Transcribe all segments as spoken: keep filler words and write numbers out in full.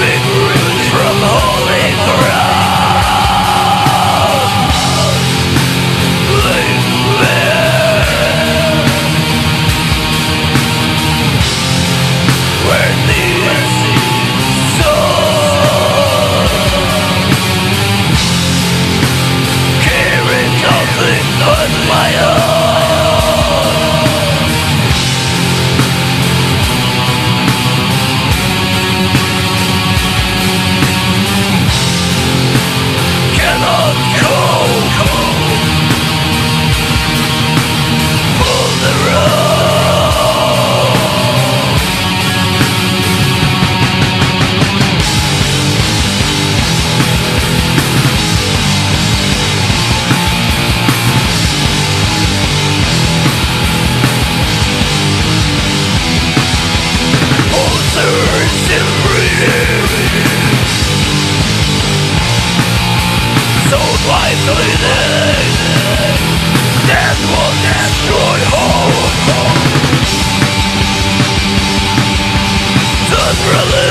big roots from holy ground. Leave me. Where the unseen soul carried nothing on my own. Relay.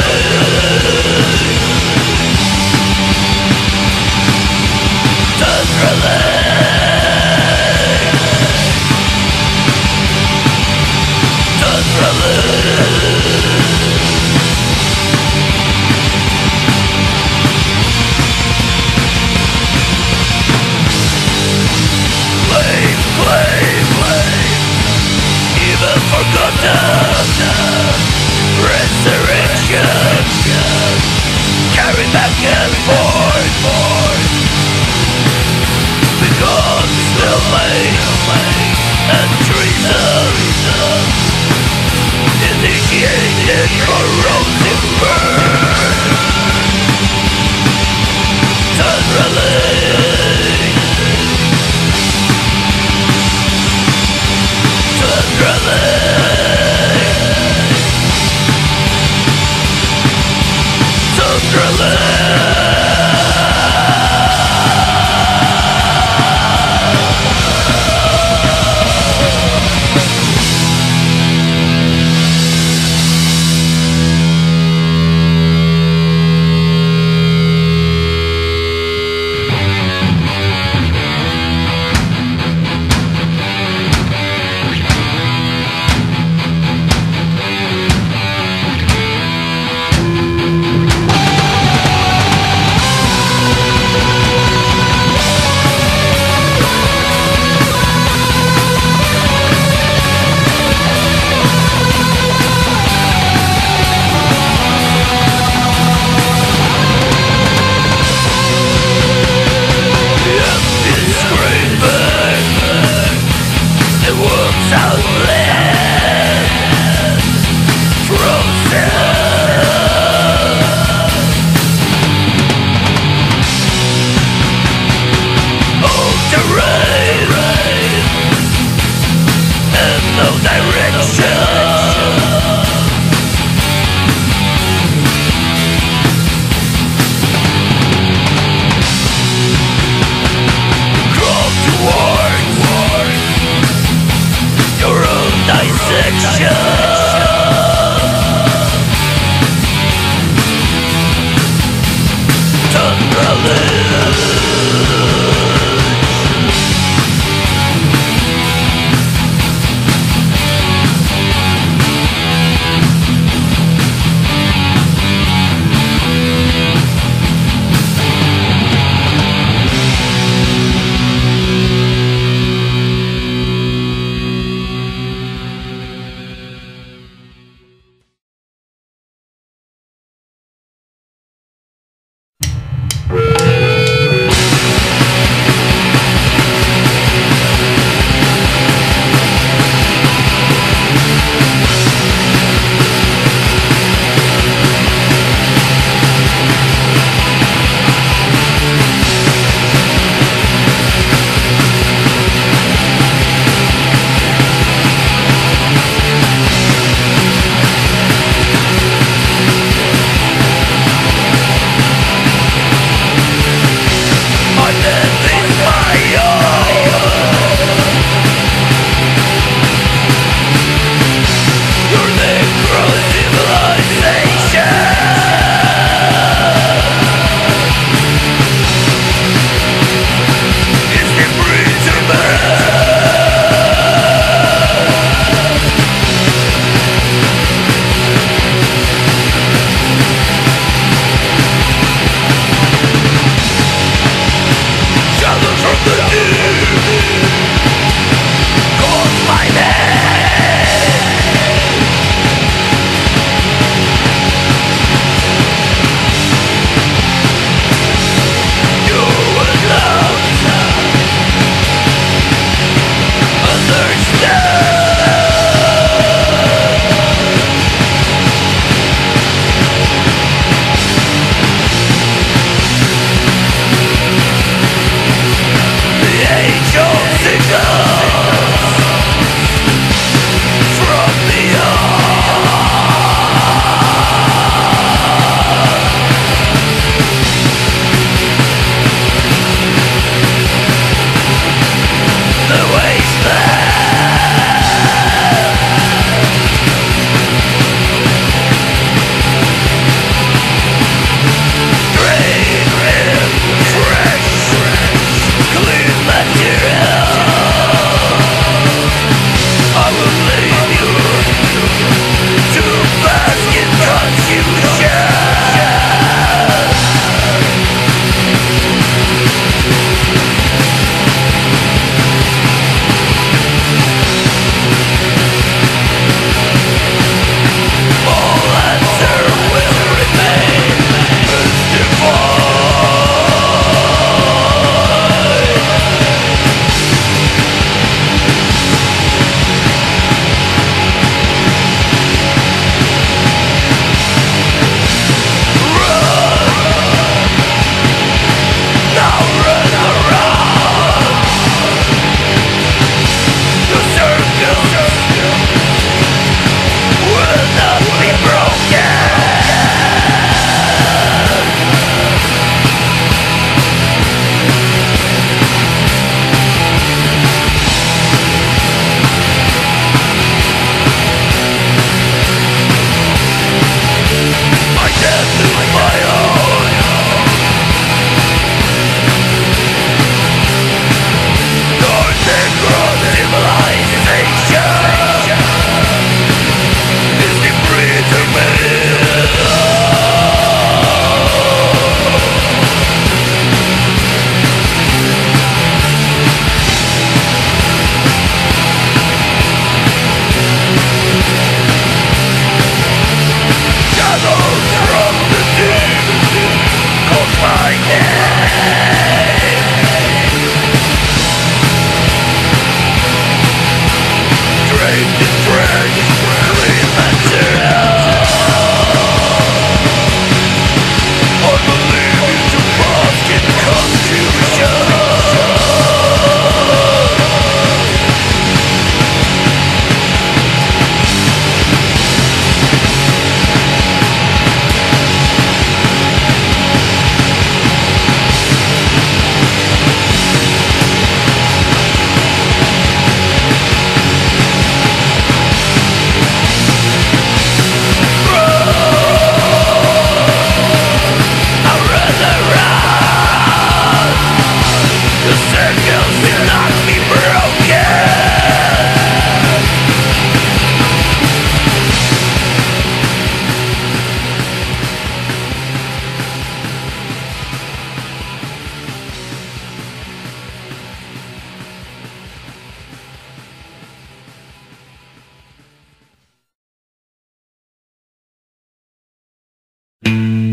This,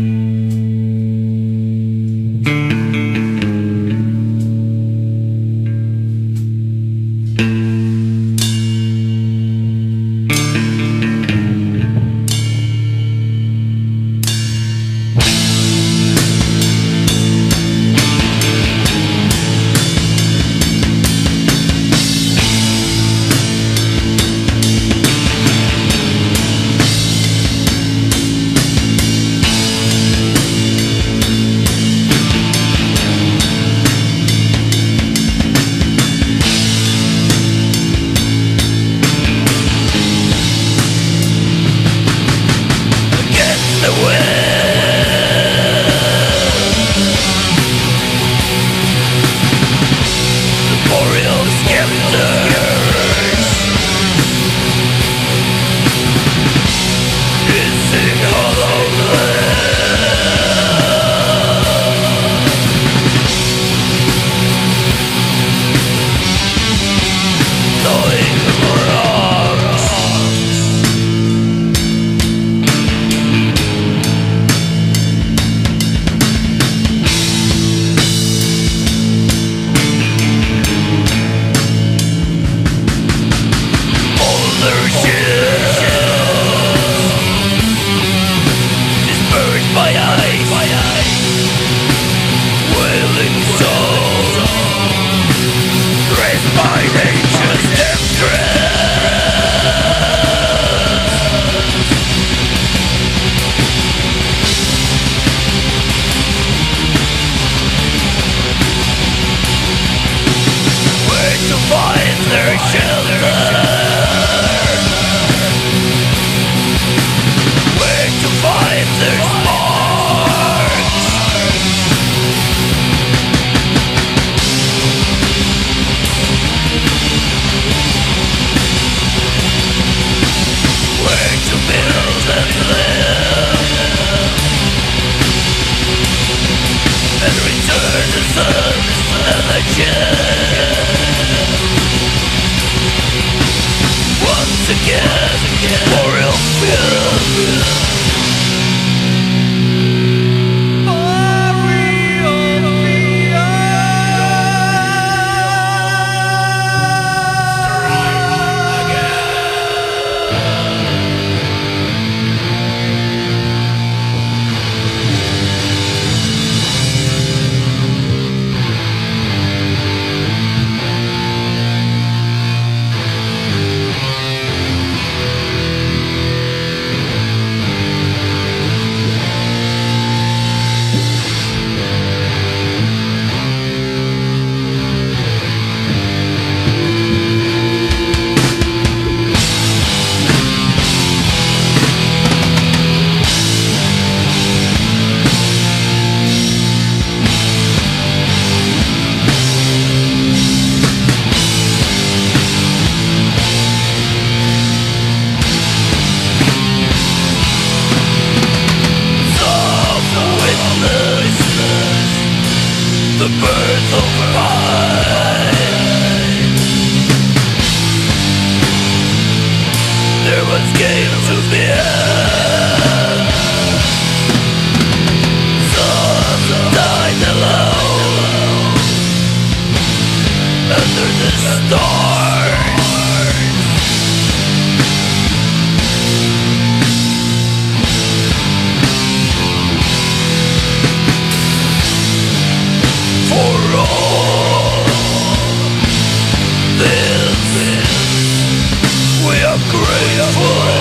we are grateful.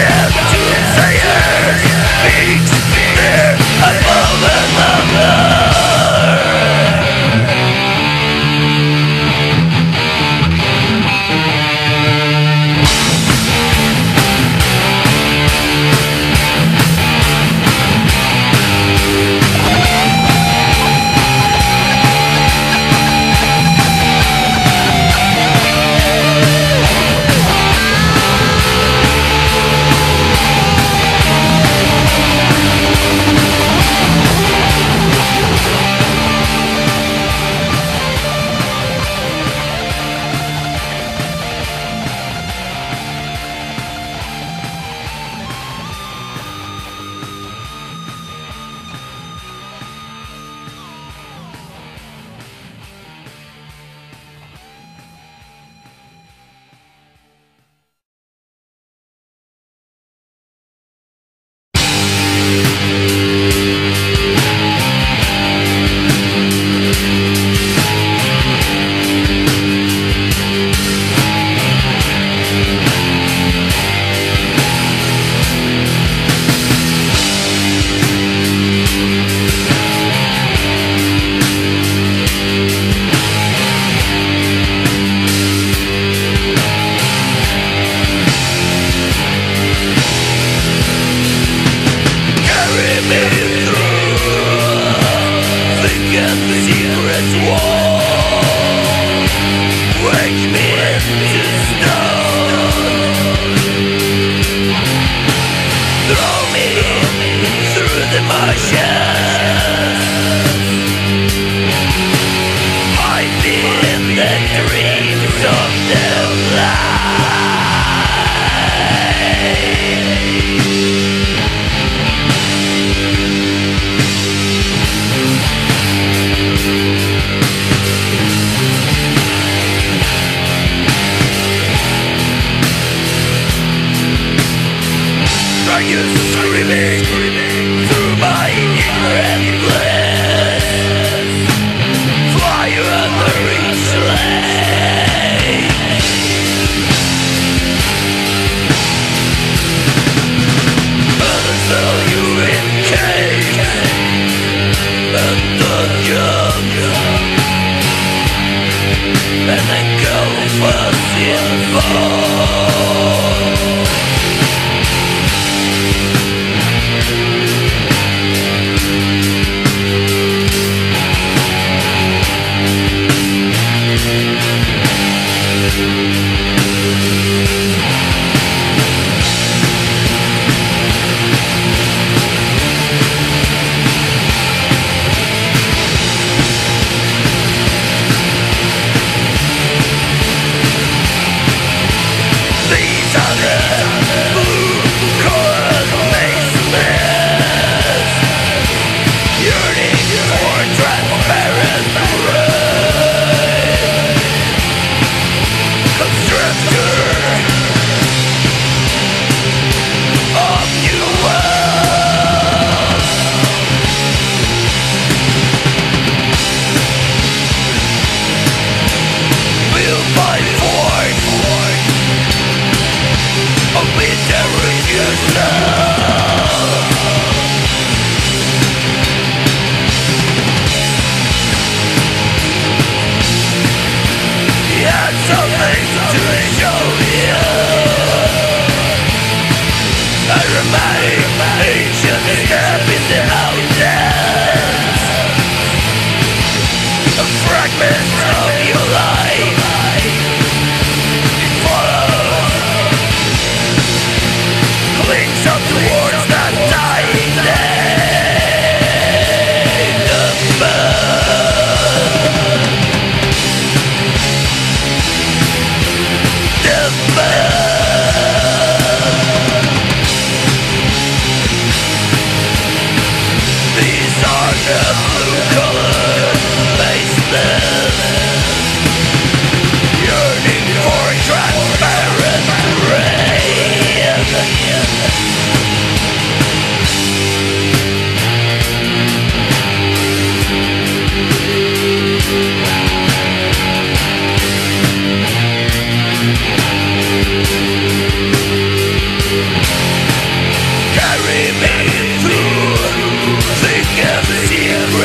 Yearning for transparent rain.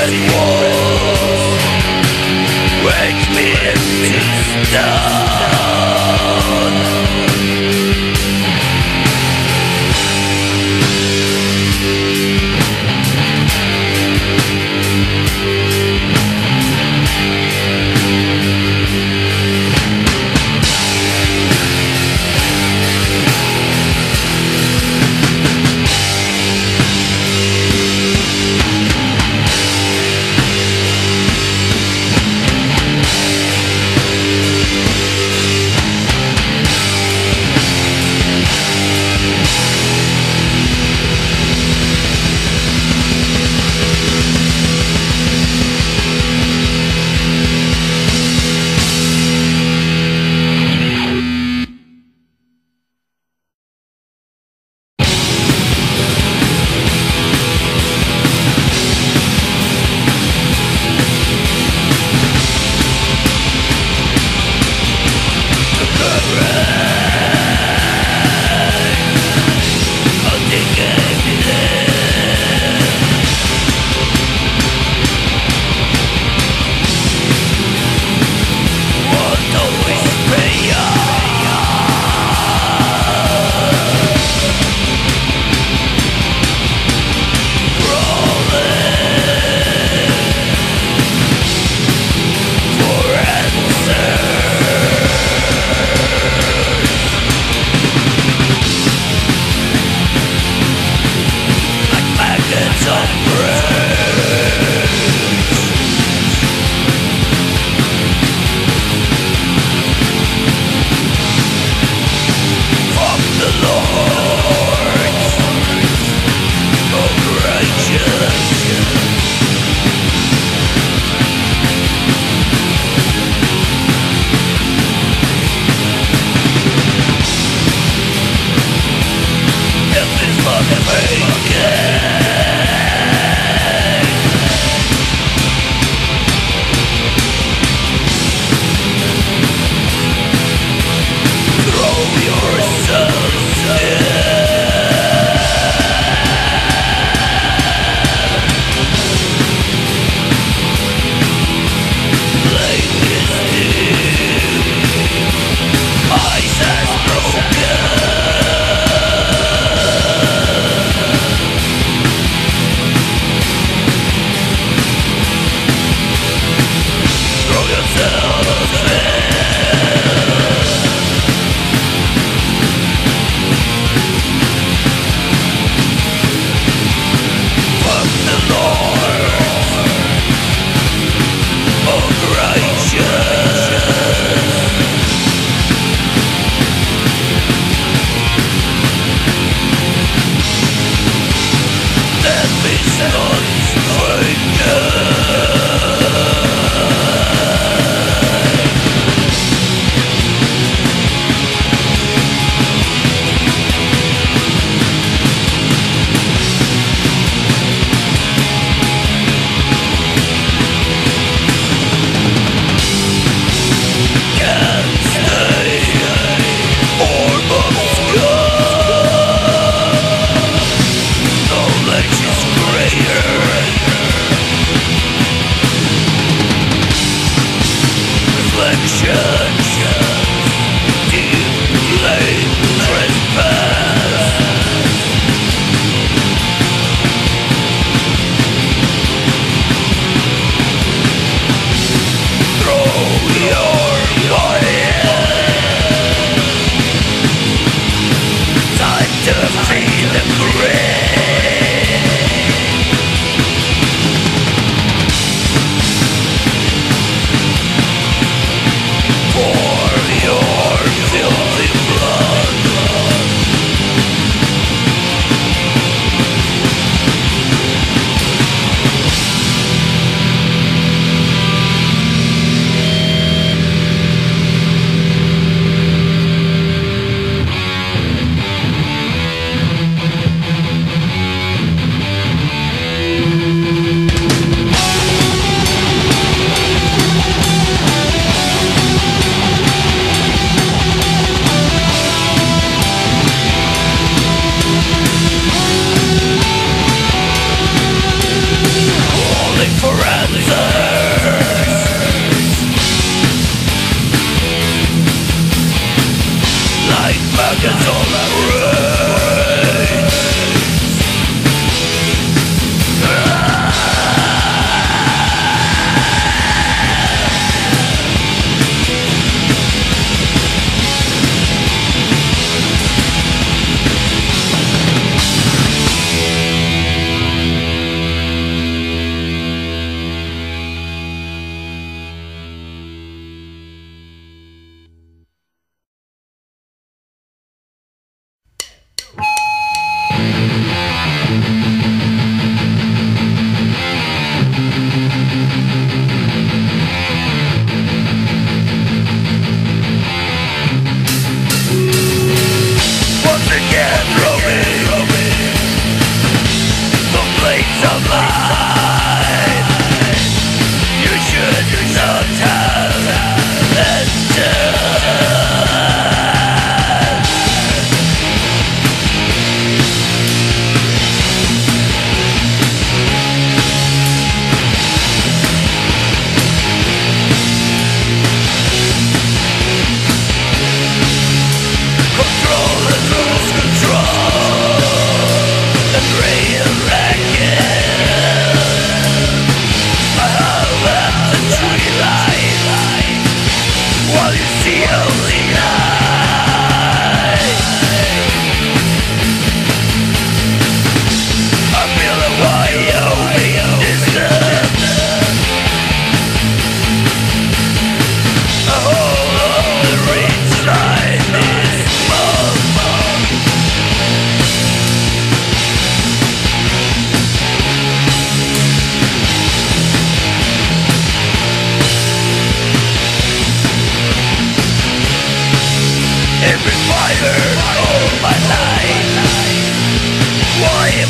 red walls wake me into stone.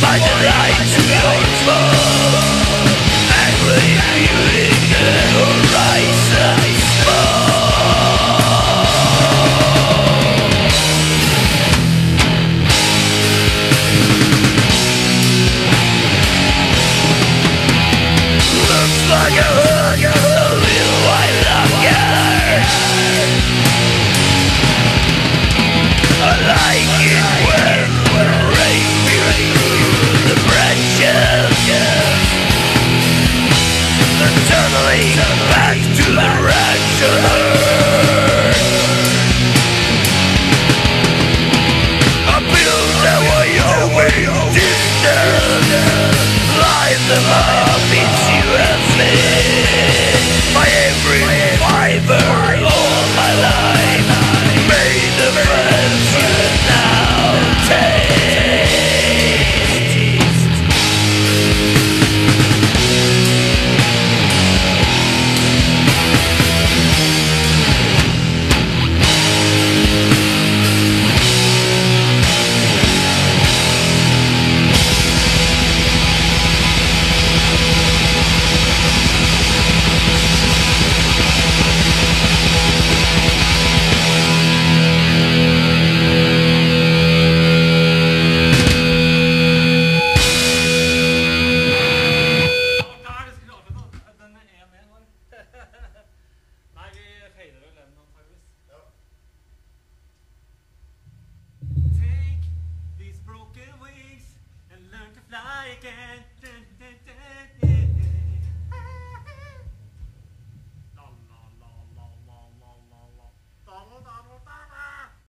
by the light of your smoke, angry beauty that horizon smoke. Looks like a hug of a little white longer. I like it when the rain breaks through the branches, and suddenly back to the ranch of earth. I build that way over distance, light them up, it's you and me. My every fiber, all my life, made the friends you now take. Take these broken wings and learn to fly again.